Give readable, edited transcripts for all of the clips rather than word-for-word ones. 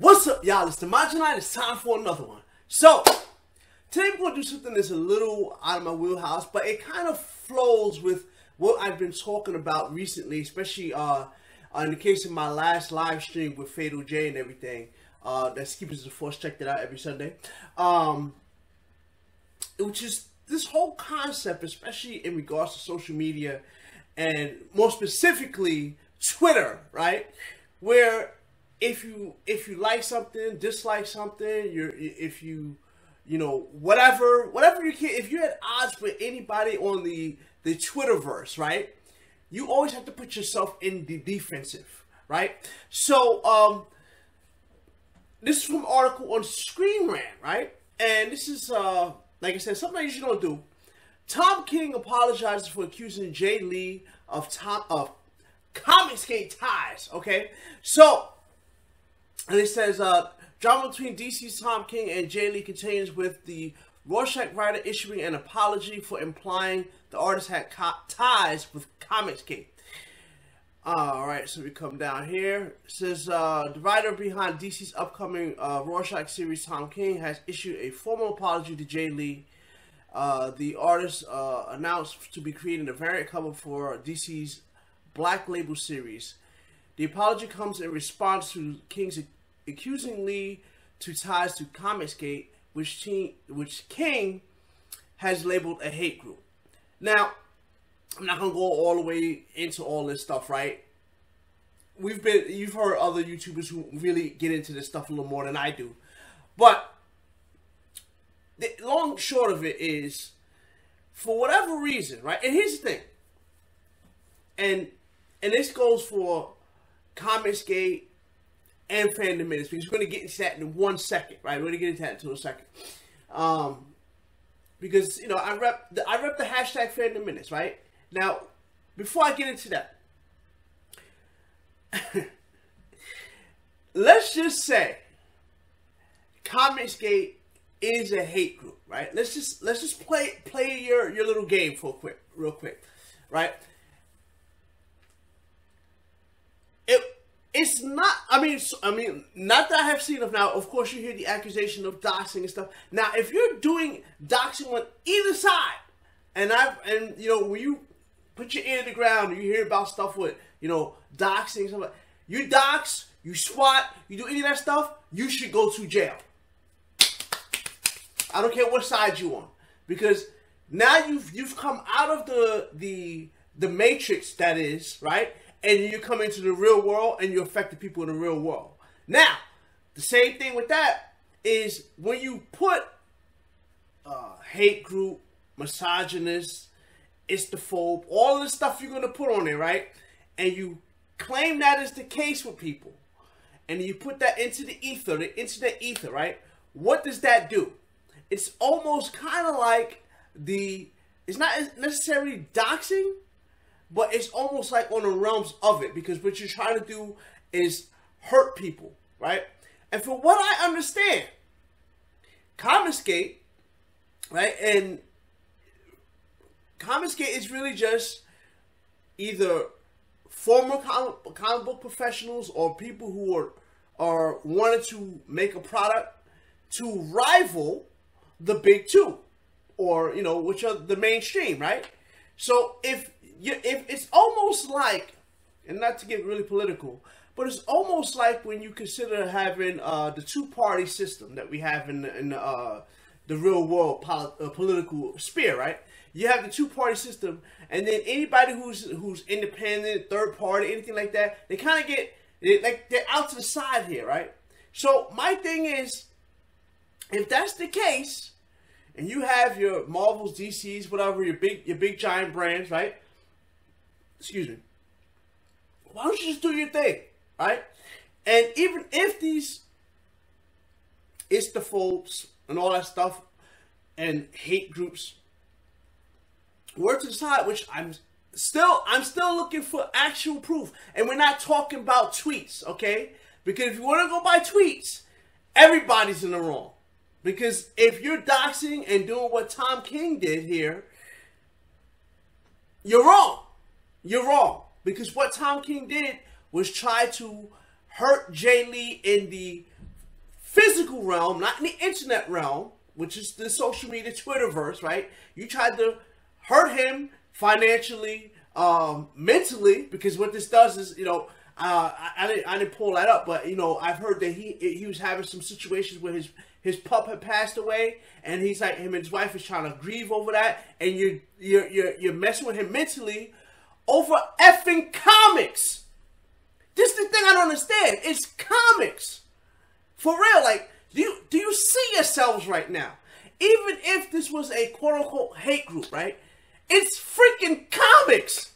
What's up, y'all? It's Dmajini. It's time for another one. So, today we're going to do something that's a little out of my wheelhouse, but it kind of flows with what I've been talking about recently, especially in the case of my last live stream with Fatal J and everything. That's Keepers of the Force. Check that out every Sunday. Which is this whole concept, especially in regards to social media and more specifically Twitter, right? Where if you like something, dislike something, you know, whatever you can, if you're at odds with anybody on the Twitterverse, right? You always have to put yourself in the defensive, right? So this is from an article on ScreenRant, right? And this is like I said, something you don't do. Tom King apologizes for accusing Jay Lee of ComicsGate ties, okay? So and it says, drama between DC's Tom King and Jay Lee continues with the Rorschach writer issuing an apology for implying the artist had ties with ComicsGate. Alright, so we come down here. It says, the writer behind DC's upcoming Rorschach series, Tom King, has issued a formal apology to Jay Lee. The artist announced to be creating a variant cover for DC's Black Label series. The apology comes in response to King's accusing Lee to ties to ComicsGate, which King has labeled a hate group. Now, I'm not gonna go all the way into all this stuff, right? You've heard other YouTubers who really get into this stuff a little more than I do, but the long short of it is, for whatever reason, right? And here's the thing, and this goes for ComicsGate and Fandom Menace, because we're going to get into that in 1 second, right? We're going to get into that in a second. Because, you know, I rep the hashtag Fandom Menace, right? Now, before I get into that, let's just say ComicsGate is a hate group, right? Let's just play your little game real quick, right? It's not, I mean, not that I have seen of now. Of course, you hear the accusation of doxing and stuff. Now, if you're doing doxing on either side, and you know, when you put your ear to the ground, you hear about stuff with, you know, doxing, something like, you dox, you swat, you do any of that stuff, you should go to jail. I don't care what side you're on, because now you've come out of the matrix that is, right? And you come into the real world and you affect the people in the real world. Now, the same thing with that is when you put hate group, misogynist, istophobe, all the stuff you're going to put on there, right? And you claim that is the case with people. And you put that into the ether, the internet ether, right? What does that do? It's almost kind of like it's not necessarily doxing, but it's almost like on the realms of it, because what you're trying to do is hurt people, right? And from what I understand, ComicsGate, right? And ComicsGate is really just either former comic book professionals or people who are wanted to make a product to rival the big two, or, you know, which are the mainstream, right? So if it's almost like, and not to get really political, but it's almost like when you consider having the two-party system that we have in the real world political sphere, right? You have the two-party system, and then anybody who's independent, third party, anything like that, they kind of they're out to the side here, right? So my thing is, if that's the case, and you have your Marvels, DCs, whatever, your big giant brands, right? Excuse me. Why don't you just do your thing, right? And even if these istophobes and all that stuff and hate groups were to decide, which I'm still looking for actual proof, and we're not talking about tweets, okay? Because if you want to go by tweets, everybody's in the wrong. Because if you're doxing and doing what Tom King did here, you're wrong. You're wrong, because what Tom King did was try to hurt Jay Lee in the physical realm, not in the internet realm, which is the social media Twitterverse, right? You tried to hurt him financially, mentally, because what this does is, you know, I didn't pull that up, but, you know, I've heard that he was having some situations where his pup had passed away, and he's like, him and his wife is trying to grieve over that, and you're messing with him mentally over effing comics. This is the thing I don't understand. It's comics. For real, like, do you see yourselves right now? Even if this was a quote-unquote hate group, right? It's freaking comics.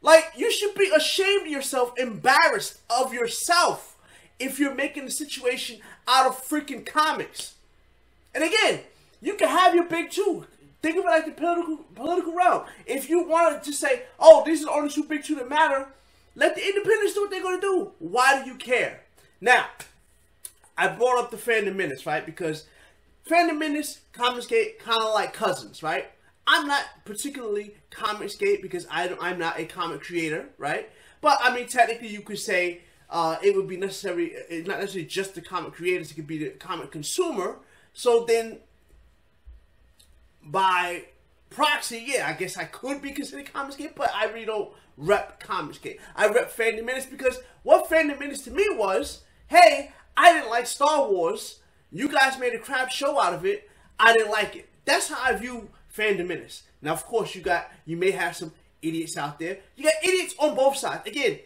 Like, you should be ashamed of yourself, embarrassed of yourself if you're making a situation out of freaking comics. And again, you can have your big two. Think of it like the political realm. If you wanted to say, oh, these are the only two big two that matter, let the independents do what they're going to do. Why do you care? Now, I brought up the Fandom Menace, right? Because Fandom Menace, ComicsGate, kind of like cousins, right? I'm not particularly ComicsGate because I'm not a comic creator, right? But, I mean, technically you could say it would be necessary, not necessarily just the comic creators, it could be the comic consumer. So then, by proxy, yeah, I guess I could be considered ComicsGate, but I really don't rep ComicsGate. I rep Fandom Menace because what Fandom Menace to me was, hey, I didn't like Star Wars. You guys made a crap show out of it. I didn't like it. That's how I view Fandom Menace. Now, of course, you may have some idiots out there. You got idiots on both sides. Again,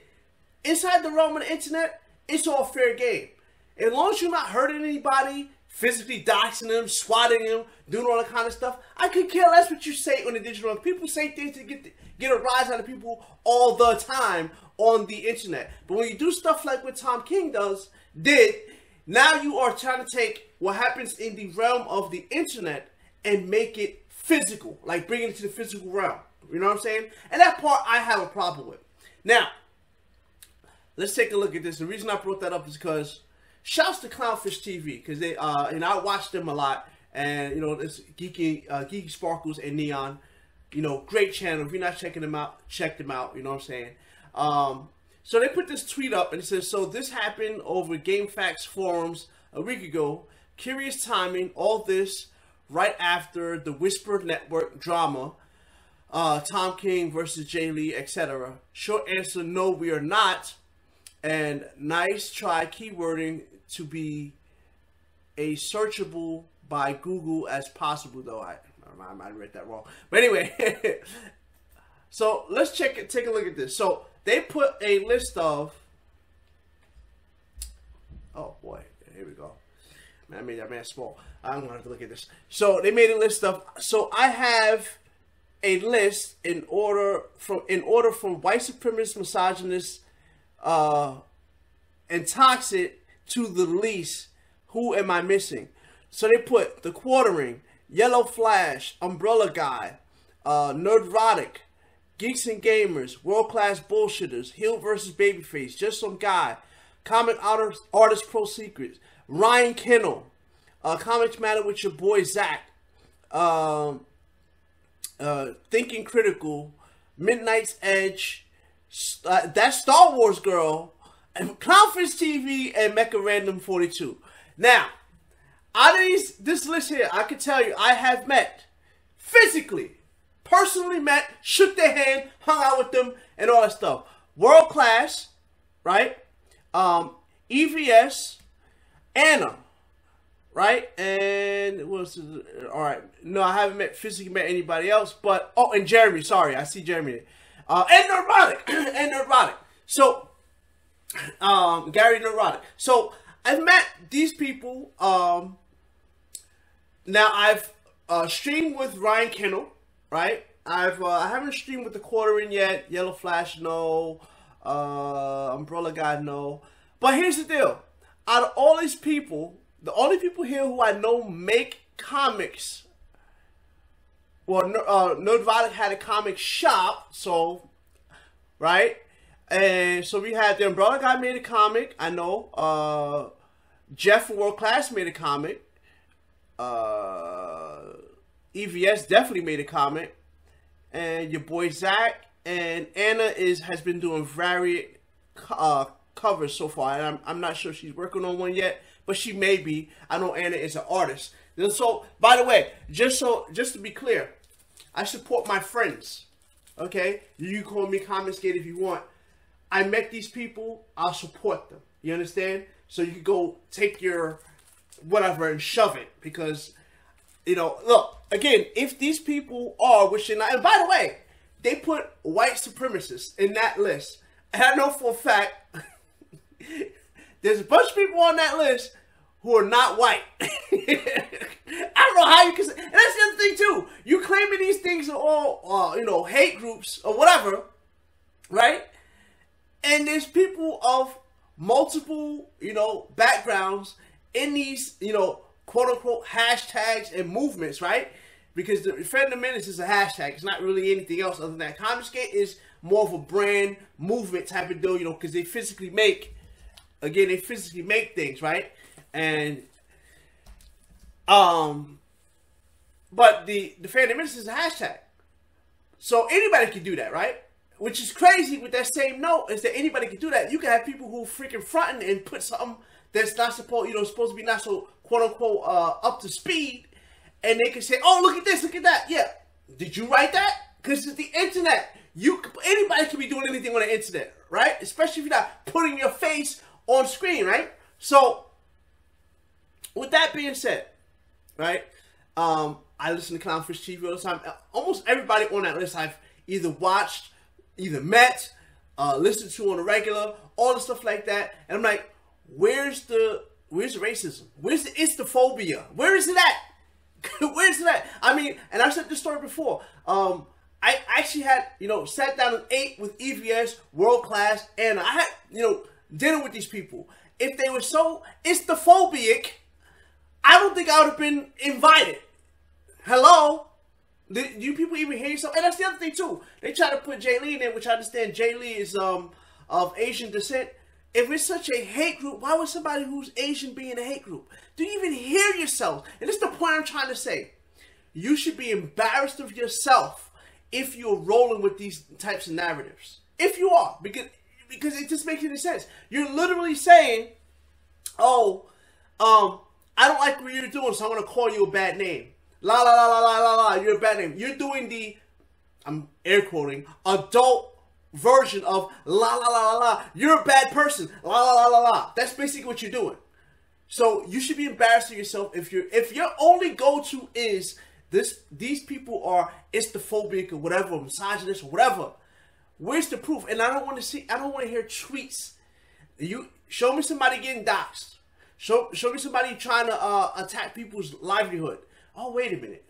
inside the realm of the internet, it's all fair game. As long as you're not hurting anybody, physically doxing them, swatting them, doing all that kind of stuff, I could care less what you say on the digital. People say things to get a rise out of people all the time on the internet. But when you do stuff like what Tom King did, now you are trying to take what happens in the realm of the internet and make it physical, like bring it to the physical realm. You know what I'm saying? And that part I have a problem with. Now, let's take a look at this. The reason I brought that up is because shouts to Clownfish TV, because they and I watch them a lot, and you know, it's Geeky Sparkles and Neon, you know, great channel. If you're not checking them out, check them out. You know what I'm saying? So they put this tweet up and it says, so this happened over GameFAQs forums a week ago. Curious timing, all this right after the Whisper Network drama, Tom King versus Jay Lee, etc. Short answer, no, we are not. And nice try keywording to be a searchable by Google as possible, though. I might have read that wrong. But anyway, so let's check it. Take a look at this. So they put a list of, oh boy, here we go. Man, I made that man small. I'm gonna have to look at this. So they made a list of, so I have a list in order from white supremacist, misogynist, and toxic to the least. Who am I missing? So they put The Quartering, Yellow Flash, Umbrella Guy, Nerdrotic, Geeks and Gamers, World Class Bullshitters, Heel versus Babyface, Just Some Guy, Comic Artist Pro Secrets, Ryan Kinel, Comics Matter with your boy Zach, Thinking Critical, Midnight's Edge, that Star Wars girl, and Clownfish TV, and Mecha Random 42. Now, out of this list here, I can tell you I have met physically, personally met, shook their hand, hung out with them, and all that stuff. World Class, right? EVS, Anna, right? And what's all right? No, I haven't physically met anybody else, but oh, and Jeremy. Sorry, I see Jeremy. And Nerdrotic, and Nerdrotic. So, Gary Nerdrotic. So, I've met these people. Now, I've streamed with Ryan Kinel, right? I haven't streamed with The Quartering yet. Yellow Flash, no. Umbrella Guy, no. But here's the deal. Out of all these people, the only people here who I know make comics, well, Nerdrotic had a comic shop, so, right? And so we had the Umbrella Guy made a comic, I know. Jeff from World Class made a comic. EVS definitely made a comic. And your boy Zach. And Anna has been doing varied covers so far, and I'm not sure she's working on one yet, but she may be. I know Anna is an artist. And so, by the way, just to be clear, I support my friends. Okay, you call me ComicsGate if you want. I met these people. I'll support them. You understand? So you can go take your whatever and shove it, because, you know, look, again, if these people are wishing, and by the way, they put white supremacists in that list, and I know for a fact there's a bunch of people on that list who are not white. I don't know how you can say, and that's the other thing too, you claiming these things are all, you know, hate groups or whatever, right? And there's people of multiple, you know, backgrounds in these, you know, quote-unquote hashtags and movements, right? Because the Fandom Menace is a hashtag. It's not really anything else other than that. ComicsGate is more of a brand movement type of deal, you know, because they physically make, again, they physically make things, right? And, but the Fandom Menace is a hashtag. So anybody can do that, right? Which is crazy with that same note, is that anybody can do that. You can have people who freaking fronting and put something that's not supposed, you know, supposed to be not so, quote-unquote, up to speed, and they can say, oh, look at this, look at that. Yeah, did you write that? Because it's the internet. Anybody can be doing anything on the internet, right? Especially if you're not putting your face on screen, right? So, with that being said, right, I listen to Clownfish TV all the time. Almost everybody on that list I've either watched, either met, listened to on the regular, all the stuff like that, and I'm like, where's the racism? Where's the istophobia? Where is it at? Where's it at? I mean, and I've said this story before. I actually had, you know, sat down and ate with EVS, World Class, and I had, you know, dinner with these people. If they were so istophobic, I don't think I would have been invited. Hello? Do you people even hear yourself? And that's the other thing too. They try to put Jay Lee in there, which I understand Jay Lee is of Asian descent. If it's such a hate group, why would somebody who's Asian be in a hate group? Do you even hear yourself? And this is the point I'm trying to say. You should be embarrassed of yourself if you're rolling with these types of narratives. If you are, because it just makes any sense. You're literally saying, oh, I don't like what you're doing, so I'm going to call you a bad name. La, la, la, la, la, la, la, you're a bad name. You're doing the, I'm air quoting, adult version of la la la la la, you're a bad person, la la la la la. That's basically what you're doing. So you should be embarrassed of yourself if you're, if your only go-to is this, these people are istophobic or whatever, or misogynist or whatever. Where's the proof? And I don't want to see, I don't want to hear tweets. You show me somebody getting doxxed. Show me somebody trying to attack people's livelihood. Oh, wait a minute.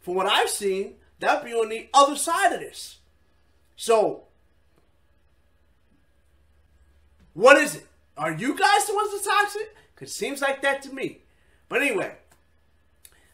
From what I've seen, that'd be on the other side of this. So, what is it? Are you guys the ones that's toxic? Because it seems like that to me. But anyway,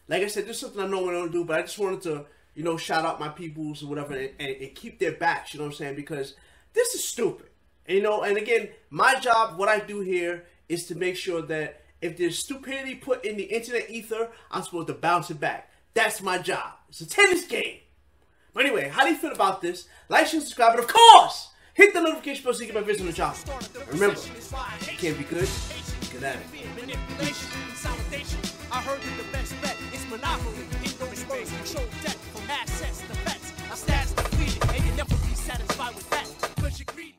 like I said, this is something I normally don't do, but I just wanted to, you know, shout out my peoples or whatever and keep their backs, you know what I'm saying? Because this is stupid, you know? And again, my job, what I do here is to make sure that if there's stupidity put in the internet ether, I'm supposed to bounce it back. That's my job. It's a tennis game. But anyway, how do you feel about this? Like, share, subscribe, and of course, hit the notification bell so you get my videos on the channel. Remember, you can't be good, good at it. I heard that the best bet is monopoly. Ignorance birds control debt from assets to vets. Our stats depleted, and you'll never be satisfied with that. Because you're greedy.